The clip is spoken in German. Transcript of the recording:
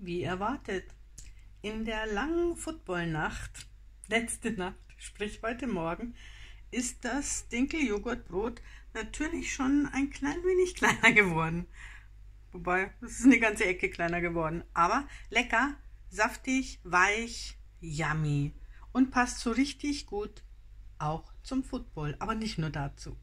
Wie erwartet, in der langen Footballnacht, letzte Nacht, sprich heute Morgen, ist das Dinkel-Joghurtbrot natürlich schon ein klein wenig kleiner geworden. Wobei, es ist eine ganze Ecke kleiner geworden. Aber lecker, saftig, weich, yummy. Und passt so richtig gut auch zum Football, aber nicht nur dazu.